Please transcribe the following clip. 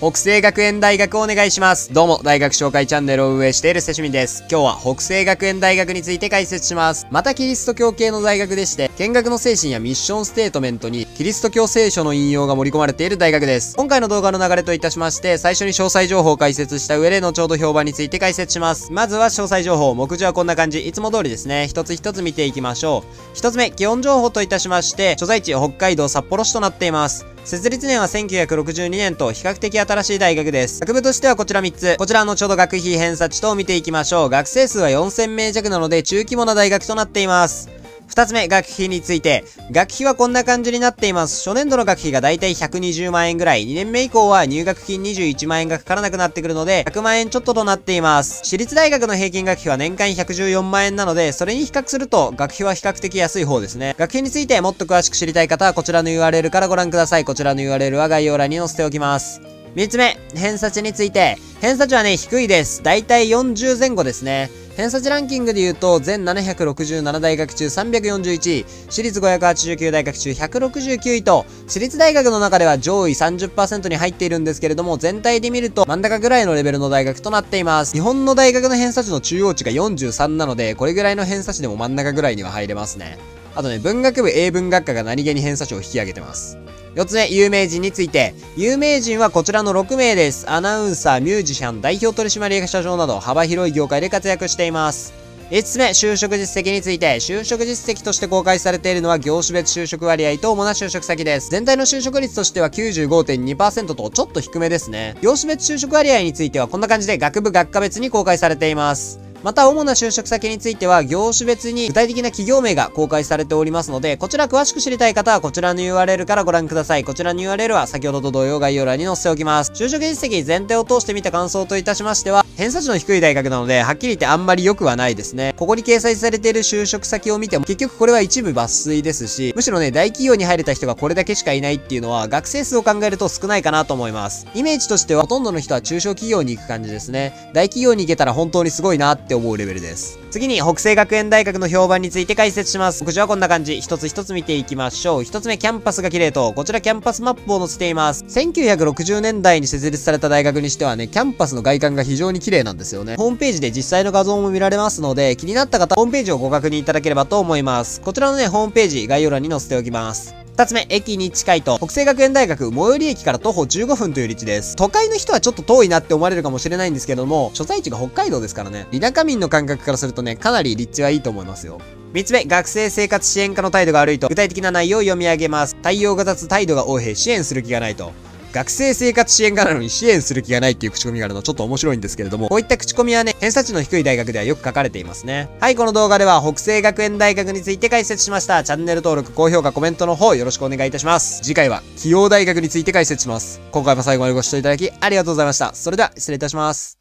北星学園大学をお願いします。どうも、大学紹介チャンネルを運営しているセシミです。今日は北星学園大学について解説します。またキリスト教系の大学でして、見学の精神やミッションステートメントにキリスト教聖書の引用が盛り込まれている大学です。今回の動画の流れといたしまして、最初に詳細情報を解説した上で、後ほど評判について解説します。まずは詳細情報、目次はこんな感じ、いつも通りですね。一つ一つ見ていきましょう。一つ目、基本情報といたしまして、所在地北海道札幌市となっています。設立年は1962年と比較的新しい大学です。学部としてはこちら3つ。こちらのちょうど学費偏差値等を見ていきましょう。学生数は4000名弱なので中規模な大学となっています。2つ目、学費について。学費はこんな感じになっています。初年度の学費がだいたい120万円ぐらい。2年目以降は入学金21万円がかからなくなってくるので、100万円ちょっととなっています。私立大学の平均学費は年間114万円なので、それに比較すると学費は比較的安い方ですね。学費についてもっと詳しく知りたい方はこちらの URL からご覧ください。こちらの URL は概要欄に載せておきます。3つ目、偏差値について。偏差値はね、低いです。だいたい40前後ですね。偏差値ランキングで言うと、全767大学中341位、私立589大学中169位と、私立大学の中では上位 30% に入っているんですけれども、全体で見ると真ん中ぐらいのレベルの大学となっています。日本の大学の偏差値の中央値が43なので、これぐらいの偏差値でも真ん中ぐらいには入れますね。あとね、文学部英文学科が何気に偏差値を引き上げてます。4つ目、有名人について。有名人はこちらの6名です。アナウンサー、ミュージシャン、代表取締役社長など幅広い業界で活躍しています。5つ目、就職実績について。就職実績として公開されているのは業種別就職割合と主な就職先です。全体の就職率としては 95.2% とちょっと低めですね。業種別就職割合についてはこんな感じで学部学科別に公開されています。また、主な就職先については、業種別に具体的な企業名が公開されておりますので、こちら詳しく知りたい方は、こちらの URL からご覧ください。こちらの URL は、先ほどと同様概要欄に載せておきます。就職実績全体を通して見た感想といたしましては、偏差値の低い大学なので、はっきり言ってあんまり良くはないですね。ここに掲載されている就職先を見ても、結局これは一部抜粋ですし、むしろね、大企業に入れた人がこれだけしかいないっていうのは、学生数を考えると少ないかなと思います。イメージとしては、ほとんどの人は中小企業に行く感じですね。大企業に行けたら本当にすごいなって思うレベルです。次に、北星学園大学の評判について解説します。目次はこんな感じ。一つ一つ見ていきましょう。一つ目、キャンパスが綺麗と、こちらキャンパスマップを載せています。1960年代に設立された大学にしてはね、キャンパスの外観が非常に綺麗なんですよね。ホームページで実際の画像も見られますので、気になった方、ホームページをご確認いただければと思います。こちらのね、ホームページ、概要欄に載せておきます。二つ目、駅に近いと、北星学園大学、最寄り駅から徒歩15分という立地です。都会の人はちょっと遠いなって思われるかもしれないんですけども、所在地が北海道ですからね、田舎民の感覚からするとね、かなり立地はいいと思いますよ。3つ目、学生生活支援課の態度が悪いと、具体的な内容を読み上げます。対応が雑、態度が横柄、支援する気がないと。学生生活支援課なのに支援する気がないっていう口コミがあるのはちょっと面白いんですけれども、こういった口コミはね、偏差値の低い大学ではよく書かれていますね。はい、この動画では北星学園大学について解説しました。チャンネル登録、高評価、コメントの方よろしくお願いいたします。次回は、紀応大学について解説します。今回も最後までご視聴いただきありがとうございました。それでは、失礼いたします。